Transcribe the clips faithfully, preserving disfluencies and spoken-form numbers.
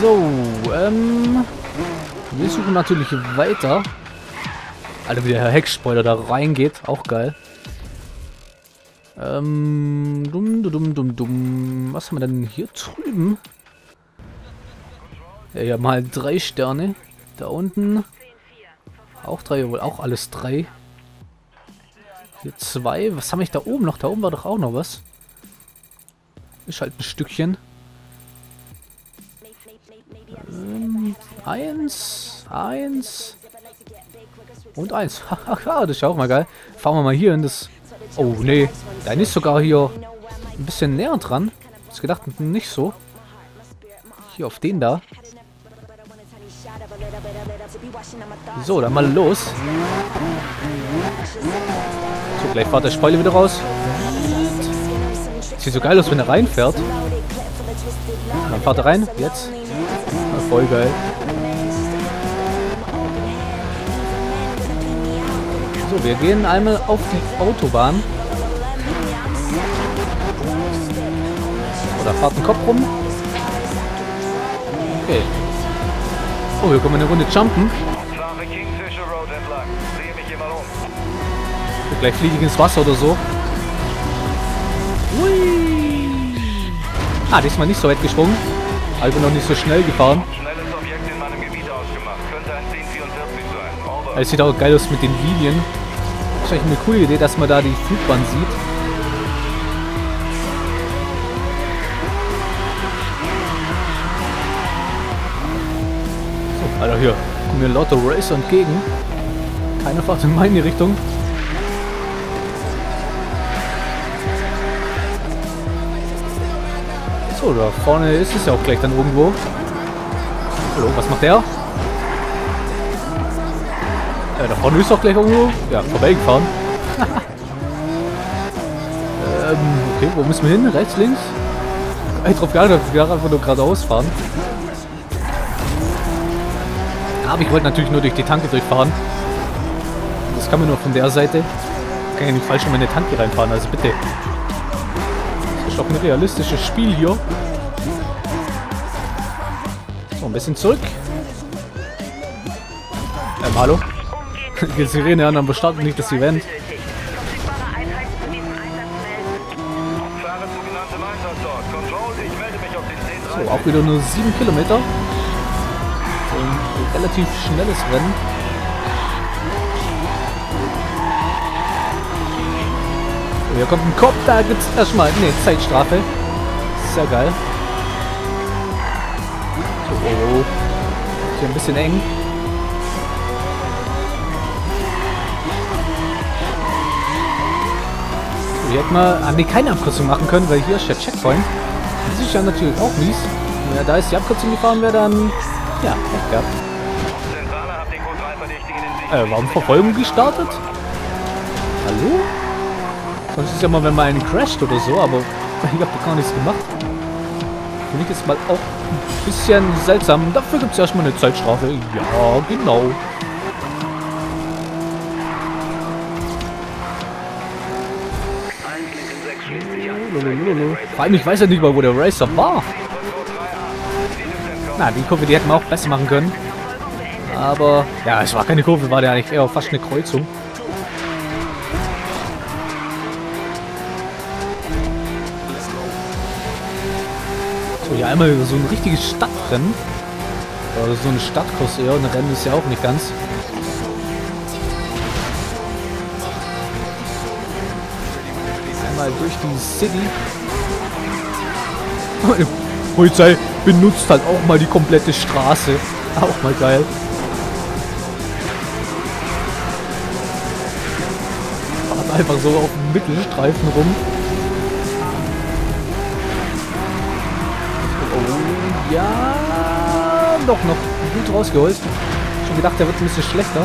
So, ähm... wir suchen natürlich weiter. Alter, wie der Heckspoiler da reingeht. Auch geil. Ähm... Dumm, dumm, dumm, dumm. Was haben wir denn hier drüben? Ja, ja, mal drei Sterne. Da unten. Auch drei, jawohl. Auch alles drei. Hier zwei. Was habe ich da oben noch? Da oben war doch auch noch was. Ist halt ein Stückchen. Ähm, eins, eins und eins. Haha, das ist ja auch mal geil. Fahren wir mal hier in das... Oh, nee. Dein ist sogar hier ein bisschen näher dran. Ist gedacht, nicht so. Hier auf den da. So, dann mal los. So, gleich fährt der Spoiler wieder raus. Sieht so geil aus, wenn er reinfährt. Dann fährt er rein. Jetzt. Voll geil. So, wir gehen einmal auf die Autobahn. Oh, da fährt ein Kopf rum. Okay. Oh, hier können wir eine Runde jumpen. Und gleich fliege ich ins Wasser oder so. Hui. Ah, diesmal nicht so weit geschwungen. Aber ich bin noch nicht so schnell gefahren. Es sieht auch geil aus mit den Linien. Das ist eigentlich eine coole Idee, dass man da die Flugbahn sieht. So, Alter, hier kommen mir lauter Racer entgegen. Keiner fährt in meine Richtung. So, da vorne ist es ja auch gleich dann irgendwo. Hallo, was macht der? Ja, da vorne ist doch gleich irgendwo. Ja, vorbeigefahren. ähm, okay, wo müssen wir hin? Rechts, links? Ich drauf gar nicht, wir einfach nur geradeaus fahren. Aber ich wollte natürlich nur durch die Tanke durchfahren. Das kann man nur von der Seite. Ich kann ja nicht falsch in meine Tanke reinfahren, also bitte. Das ist doch ein realistisches Spiel hier. So, ein bisschen zurück. Ähm, hallo? Die Sirene an, aber starten nicht das Event. So, auch wieder nur sieben Kilometer. Und ein relativ schnelles Rennen. So, hier kommt ein Kopf, da gibt es erstmal eine Zeitstrafe. Sehr geil. So, oh, oh. Ist hier ein bisschen eng. Wir hätten mal ah, nee, keine Abkürzung machen können, weil hier ist der Checkpoint. Das ist ja natürlich auch mies. Ja, da ist die Abkürzung gefahren, wäre dann... Ja, Pech gehabt. Äh, warum Verfolgung gestartet? Hallo? Sonst ist ja mal, wenn man einen crasht oder so, aber ich habe doch gar nichts gemacht. Finde ich jetzt mal auch ein bisschen seltsam. Dafür gibt es erstmal eine Zeitstrafe. Ja, genau. Vor allem, ich weiß ja nicht mal, wo der Racer war. Na, die Kurve, die hätten wir auch besser machen können. Aber, ja, es war keine Kurve, war der eigentlich eher fast eine Kreuzung. So, hier einmal so ein richtiges Stadtrennen. Oder so ein Stadtkurs eher, ein Rennen ist ja auch nicht ganz. Mal durch die City. Polizei benutzt halt auch mal die komplette Straße. Auch mal geil. Fahrt einfach so auf dem Mittelstreifen rum. Oh, ja, doch noch gut rausgeholt. Schon gedacht, der wird ein bisschen schlechter.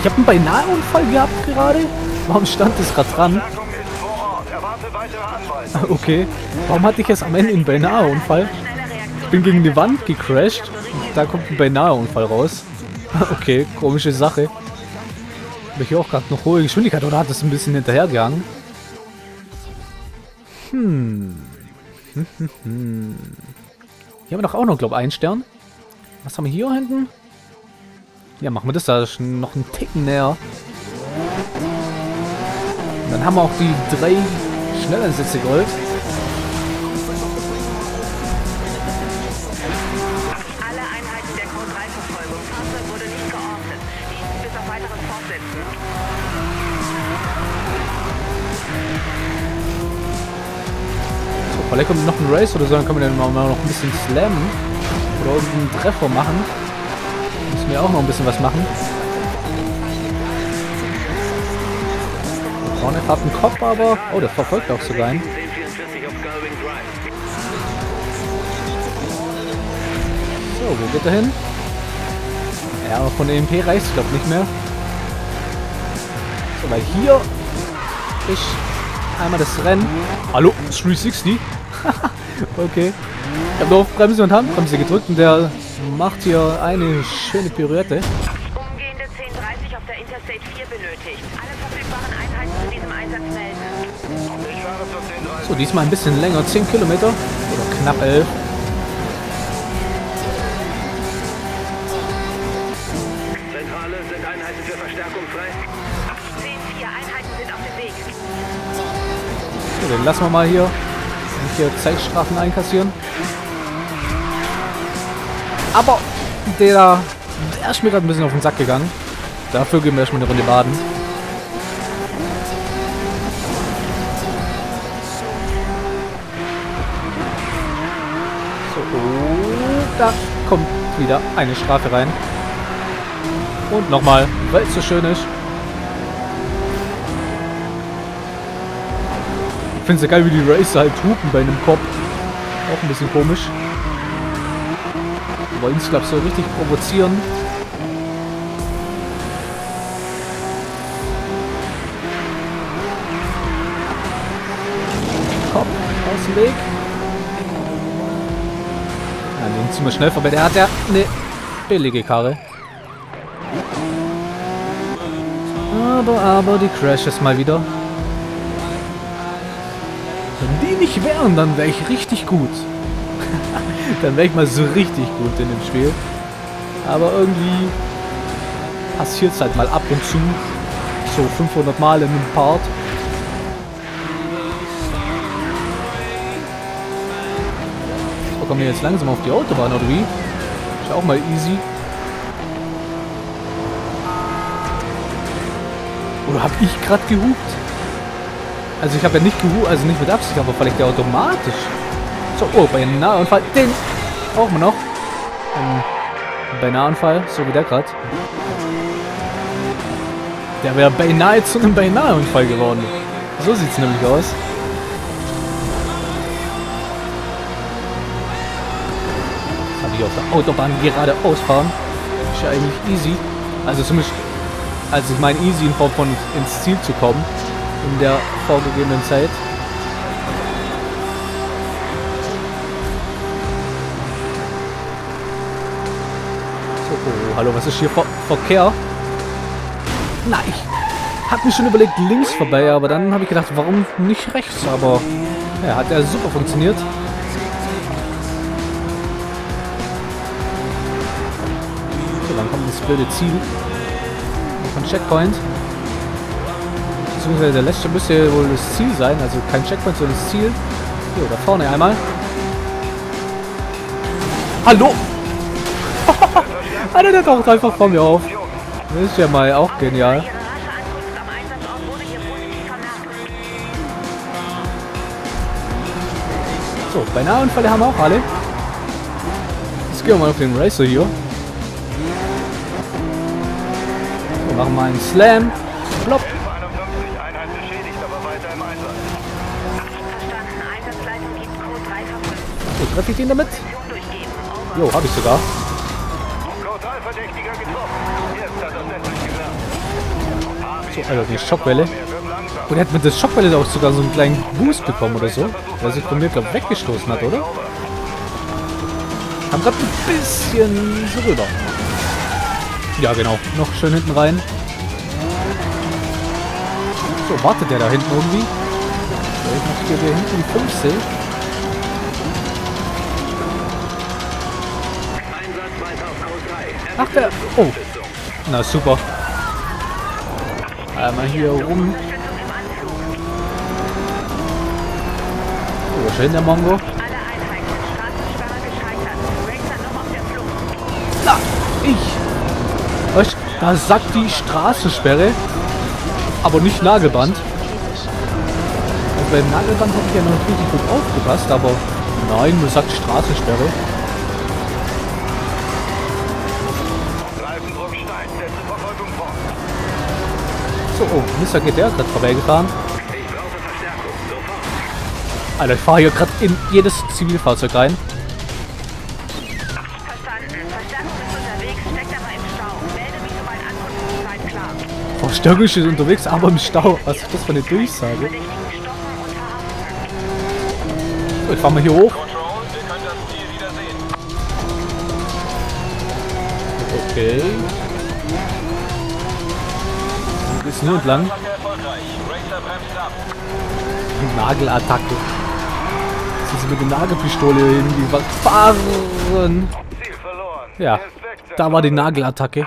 Ich habe einen Beinahe-Unfall gehabt gerade. Warum stand das gerade dran? Okay, warum hatte ich jetzt am Ende einen Beinahe-Unfall? Ich bin gegen die Wand gecrashed und da kommt ein Beinahe-Unfall raus. Okay, komische Sache. Habe ich hier auch gerade noch hohe Geschwindigkeit oder hat das ein bisschen hinterhergehangen? Hm. Hm, hm, hm. Hier haben wir doch auch noch, glaube ich, einen Stern. Was haben wir hier hinten? Ja, machen wir das da schon noch einen Ticken näher. Und dann haben wir auch die drei Schnellansätze Gold. Vielleicht kommt noch ein Race oder so, dann können wir dann mal noch ein bisschen slammen. Oder irgendeinen Treffer machen. Müssen wir auch noch ein bisschen was machen. Wir brauchen gerade einen Kopf, aber... Oh, der verfolgt auch sogar einen. So, wo geht er hin? Ja, aber von der E M P reicht es, glaube ich, nicht mehr. So, weil hier... Ich... Einmal das Rennen. Hallo, dreihundertsechzig. Okay. Ich habe nur auf Bremse und Handbremse gedrückt und der macht hier eine schöne Pirouette. Umgehende zehn dreißig auf der Interstate vier benötigt. Alle verfügbaren Einheiten zu diesem Einsatz melden. So, diesmal ein bisschen länger. zehn Kilometer. Oder knapp elf. Zentrale sind Einheiten für Verstärkung frei. zehn vier Einheiten sind auf dem Weg. Den lassen wir mal hier, und hier Zeitstrafen einkassieren. Aber der, der ist mir gerade ein bisschen auf den Sack gegangen. Dafür gehen wir erstmal eine Runde baden. So, da kommt wieder eine Strafe rein. Und nochmal, weil es so schön ist. Ich finde es ja geil, wie die Racer halt hupen bei einem Kopf. Auch ein bisschen komisch. Die wollen es, glaube ich, so richtig provozieren. Kopf aus dem Weg. Ja, den ziehen wir schnell vorbei. Der hat ja eine billige Karre. Aber, aber, die Crash ist mal wieder. Wenn die nicht wären, dann wäre ich richtig gut. Dann wäre ich mal so richtig gut in dem Spiel. Aber irgendwie passiert es halt mal ab und zu. So fünfhundert Mal in einem Part. So, kommen wir jetzt langsam auf die Autobahn, oder wie? Ist auch mal easy. Oder habe ich gerade gehupt? Also ich habe ja nicht gehu, also nicht mit Absicht, aber vielleicht ja automatisch. So, oh, bei einem Nahunfall, den brauchen wir noch. Ähm, bei Nahunfall, so wie der gerade. Der wäre beinahe zu einem Beinahe-Unfall geworden. So sieht es nämlich aus. Das habe ich auf der Autobahn geradeaus fahren. Ist ja eigentlich easy. Also zumindest, also ich meine easy in Form von ins Ziel zu kommen. In der vorgegebenen Zeit. So, oh, hallo, was ist hier? Ver Verkehr? Nein, ich hab mir schon überlegt, links vorbei, aber dann habe ich gedacht, warum nicht rechts? Aber ja, hat ja super funktioniert. So, dann kommt das blöde Ziel von Checkpoint. Der letzte müsste wohl das Ziel sein, also kein Checkpoint, sondern das Ziel. Hier, da vorne einmal. Hallo! Alter, der taucht einfach vor mir auf. Das ist ja mal auch genial. So, bei Nahunfälle haben wir auch alle. Jetzt gehen wir mal auf den Racer hier. So, machen wir einen Slam. Plopp. Treffe ich den damit? Jo, habe ich sogar. So, Alter, die Schockwelle. Und er hat mit der Schockwelle auch sogar so einen kleinen Boost bekommen oder so. Weil sich von mir, glaube ich, weggestoßen hat, oder? Haben gerade ein bisschen so rüber. Ja, genau. Noch schön hinten rein. So, wartet der da hinten irgendwie? Ich mache hier hinten fünfzehn. Ach, der... Oh. Na, super. Einmal hier rum. Oh, schön, der Mongo. Na, ich. Euch, da sagt die Straßensperre. Aber nicht Nagelband. Und beim Nagelband habe ich ja noch richtig gut aufgepasst, aber nein, man sagt Straßensperre. So, oh, Mister G D hat gerade vorbeigefahren. Alter, ich fahre hier gerade in jedes Zivilfahrzeug rein. Verstärkung ist unterwegs, aber im Stau. Was ist das für eine Durchsage? So, jetzt fahren wir hier hoch. Okay. Ist nur entlang. Nagelattacke. Sind sie mit der Nagelpistole irgendwie was fahren? Ja, da war die Nagelattacke.